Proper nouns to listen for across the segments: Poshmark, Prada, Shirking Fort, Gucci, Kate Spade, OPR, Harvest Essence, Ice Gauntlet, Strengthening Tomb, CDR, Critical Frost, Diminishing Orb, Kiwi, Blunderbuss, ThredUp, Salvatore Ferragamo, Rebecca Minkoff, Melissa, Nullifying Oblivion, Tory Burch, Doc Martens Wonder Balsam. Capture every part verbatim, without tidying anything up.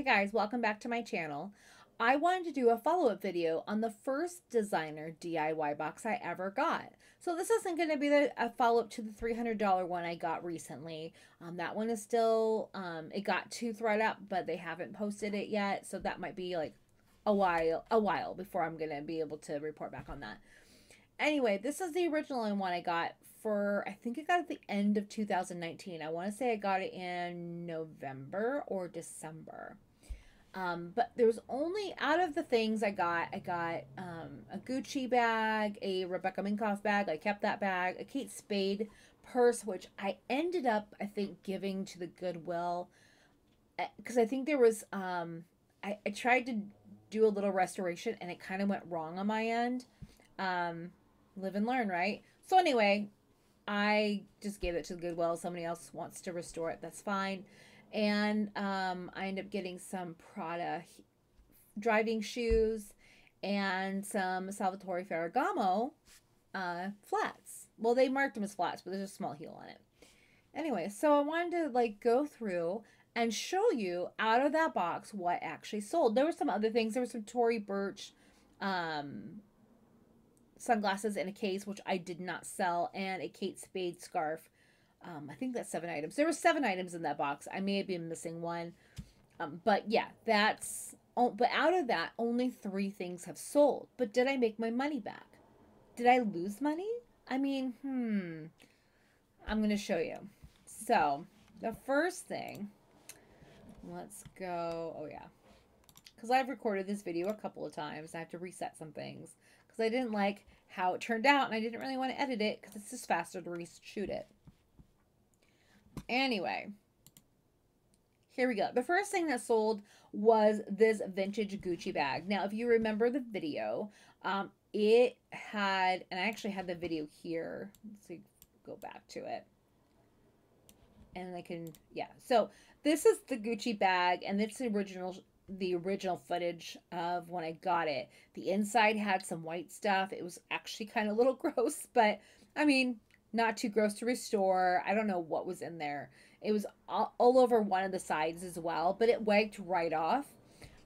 Hey guys, welcome back to my channel. I wanted to do a follow-up video on the first designer D I Y box I ever got. So this isn't going to be the, a follow-up to the three hundred dollar one I got recently. Um, that one is still, um, it got to ThredUp, but they haven't posted it yet. So that might be like a while, a while before I'm going to be able to report back on that. Anyway, this is the original one I got for, I think I got it at the end of two thousand nineteen. I want to say I got it in November or December. Um, but there was only, out of the things I got, I got um, a Gucci bag, a Rebecca Minkoff bag, I kept that bag, a Kate Spade purse, which I ended up, I think, giving to the Goodwill, because I think there was, um, I, I tried to do a little restoration, and it kind of went wrong on my end. Um, live and learn, right? So anyway, I just gave it to the Goodwill. Somebody else wants to restore it, that's fine. And um, I ended up getting some Prada driving shoes and some Salvatore Ferragamo uh, flats. Well, they marked them as flats, but there's a small heel on it. Anyway, so I wanted to like go through and show you out of that box what actually sold. There were some other things. There was some Tory Burch um, sunglasses in a case, which I did not sell, and a Kate Spade scarf. Um, I think that's seven items. There were seven items in that box. I may have been missing one. Um, but yeah, that's, oh, but out of that, only three things have sold. But did I make my money back? Did I lose money? I mean, hmm, I'm going to show you. So the first thing, let's go. Oh yeah. Cause I've recorded this video a couple of times. I have to reset some things cause I didn't like how it turned out and I didn't really want to edit it cause it's just faster to reshoot it. Anyway, here we go. The first thing that sold was this vintage Gucci bag. Now, if you remember the video, um, it had, and I actually had the video here. Let's go back to it. And I can, yeah. So this is the Gucci bag, and it's the original, the original footage of when I got it. The inside had some white stuff. It was actually kind of a little gross, but I mean, not too gross to restore. I don't know what was in there. It was all, all over one of the sides as well, but it wiped right off.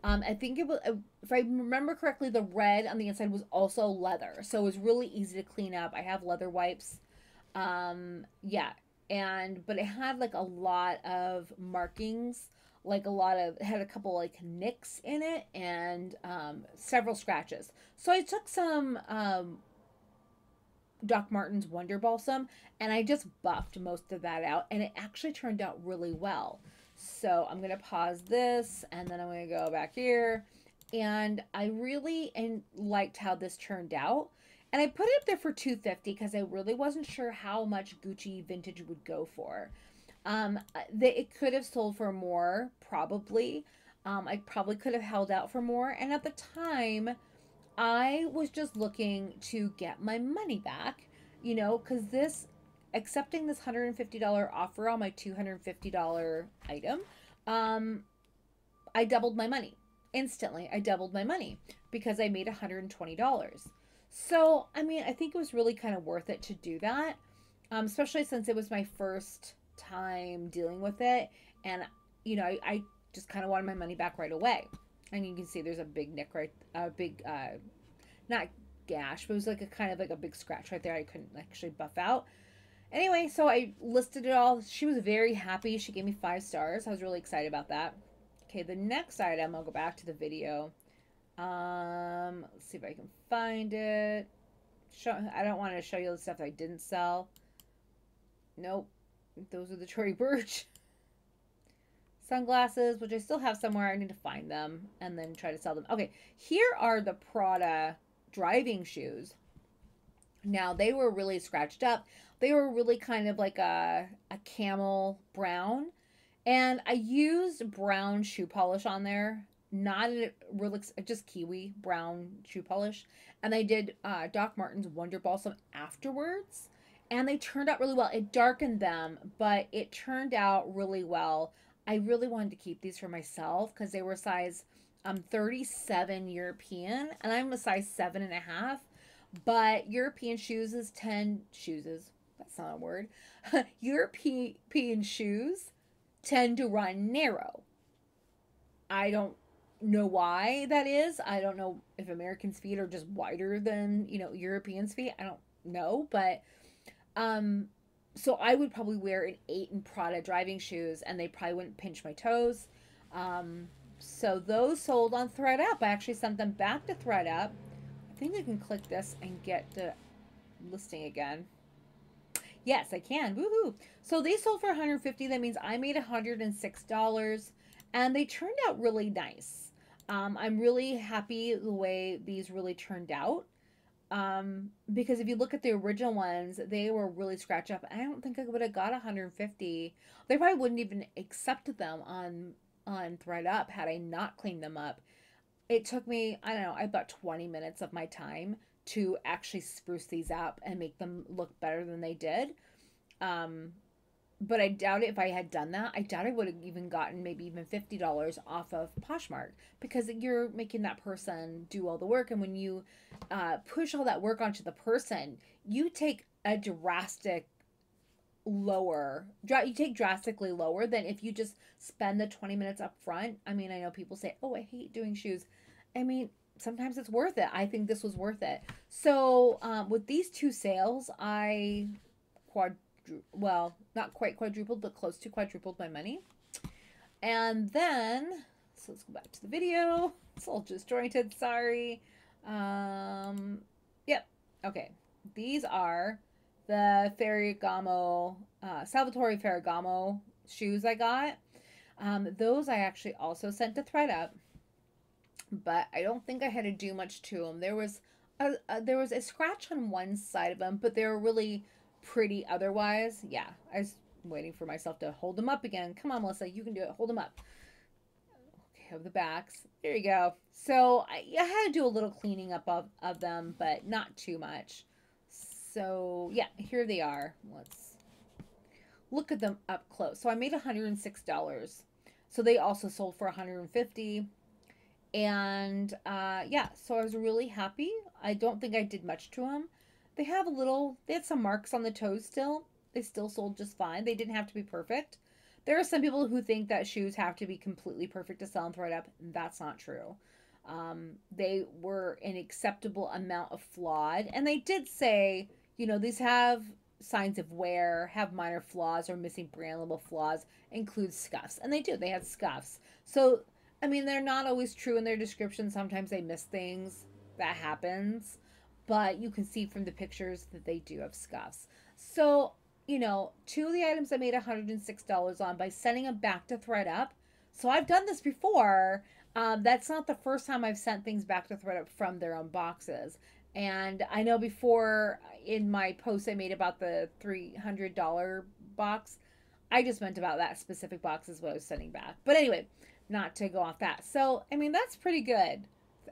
Um, I think it was, if I remember correctly, the red on the inside was also leather. So it was really easy to clean up. I have leather wipes. Um, yeah. And, but it had like a lot of markings, like a lot of, it had a couple like nicks in it and, um, several scratches. So I took some, um, Doc Martens Wonder Balsam, and I just buffed most of that out, and it actually turned out really well. So I'm going to pause this, and then I'm going to go back here, and I really and liked how this turned out, and I put it up there for two hundred fifty dollars because I really wasn't sure how much Gucci vintage would go for. Um, they, it could have sold for more, probably. Um, I probably could have held out for more, and at the time, I was just looking to get my money back, you know, because this, accepting this one hundred fifty dollar offer on my two hundred fifty dollar item, um, I doubled my money. Instantly, I doubled my money because I made one hundred twenty dollars. So, I mean, I think it was really kind of worth it to do that, um, especially since it was my first time dealing with it. And, you know, I, I just kind of wanted my money back right away. And you can see there's a big nick right, a big, uh, not gash, but it was like a kind of like a big scratch right there. I couldn't actually buff out. Anyway, so I listed it all. She was very happy. She gave me five stars. I was really excited about that. Okay, the next item, I'll go back to the video. Um, let's see if I can find it. Show, I don't want to show you the stuff that I didn't sell. Nope. Those are the Tory Burch sunglasses, which I still have somewhere. I need to find them and then try to sell them. Okay, here are the Prada driving shoes. Now, they were really scratched up. They were really kind of like a, a camel brown. And I used brown shoe polish on there. Not a really, just Kiwi brown shoe polish. And I did uh, Doc Martens Wonder Balsam afterwards. And they turned out really well. It darkened them, but it turned out really well. I really wanted to keep these for myself because they were size um, thirty-seven European, and I'm a size seven and a half, but European shoes is ten shoes. That's not a word. European shoes tend to run narrow. I don't know why that is. I don't know if Americans' feet are just wider than, you know, Europeans' feet. I don't know, but um so I would probably wear an eight in Prada driving shoes, and they probably wouldn't pinch my toes. Um, so those sold on ThredUp. I actually sent them back to ThredUp. I think I can click this and get the listing again. Yes, I can. Woohoo! So they sold for one hundred fifty dollars. That means I made one hundred six dollars, and they turned out really nice. Um, I'm really happy the way these really turned out. Um, because if you look at the original ones, they were really scratched up. I don't think I would have got one hundred fifty. They probably wouldn't even accept them on, on ThredUp had I not cleaned them up. It took me, I don't know, I bought twenty minutes of my time to actually spruce these up and make them look better than they did. Um, but I doubt if I had done that, I doubt I would have even gotten maybe even fifty dollars off of Poshmark, because you're making that person do all the work. And when you uh, push all that work onto the person, you take a drastic lower, you take drastically lower than if you just spend the twenty minutes up front. I mean, I know people say, oh, I hate doing shoes. I mean, sometimes it's worth it. I think this was worth it. So um, with these two sales, I quad, well, not quite quadrupled, but close to quadrupled my money. And then, so let's go back to the video. It's all disjointed, sorry. Um, yep, okay. These are the Ferragamo, uh, Salvatore Ferragamo shoes I got. Um, those I actually also sent to ThredUp, but I don't think I had to do much to them. There was a, a, there was a scratch on one side of them, but they were really pretty otherwise. Yeah, I was waiting for myself to hold them up again. Come on, Melissa, you can do it. Hold them up. Okay, of the backs. There you go. So I, I had to do a little cleaning up of, of them, but not too much. So yeah, here they are. Let's look at them up close. So I made one hundred six dollars. So they also sold for one hundred fifty dollars. And uh, yeah, so I was really happy. I don't think I did much to them. They have a little, they had some marks on the toes still. They still sold just fine. They didn't have to be perfect. There are some people who think that shoes have to be completely perfect to sell on ThredUp. That's not true. Um, they were an acceptable amount of flawed. And they did say, you know, these have signs of wear, have minor flaws or missing brand level flaws, include scuffs. And they do, they had scuffs. So, I mean, they're not always true in their description. Sometimes they miss things. That happens. But you can see from the pictures that they do have scuffs. So, you know, two of the items I made one hundred six dollars on by sending them back to ThredUp. So I've done this before. Um, that's not the first time I've sent things back to ThredUp from their own boxes. And I know before in my post I made about the three hundred dollar box, I just meant about that specific box is what I was sending back. But anyway, not to go off that. So, I mean, that's pretty good.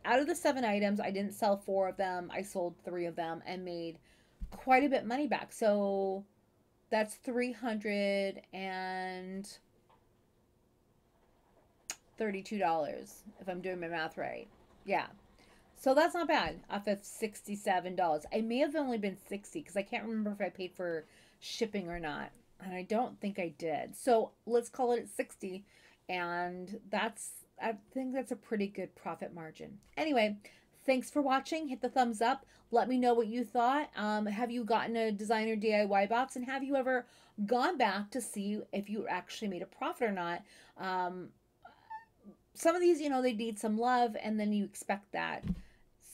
Out of the seven items, I didn't sell four of them. I sold three of them and made quite a bit of money back. So that's three hundred thirty-two dollars, if I'm doing my math right. Yeah. So that's not bad off of sixty-seven dollars. I may have only been sixty dollars because I can't remember if I paid for shipping or not. And I don't think I did. So let's call it at sixty dollars. And that's, I think that's a pretty good profit margin. Anyway, thanks for watching. Hit the thumbs up. Let me know what you thought. Um, have you gotten a designer D I Y box? And have you ever gone back to see if you actually made a profit or not? Um, some of these, you know, they need some love, and then you expect that.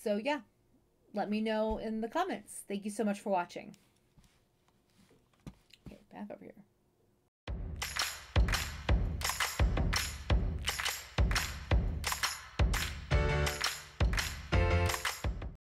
So yeah, let me know in the comments. Thank you so much for watching. Okay, back over here.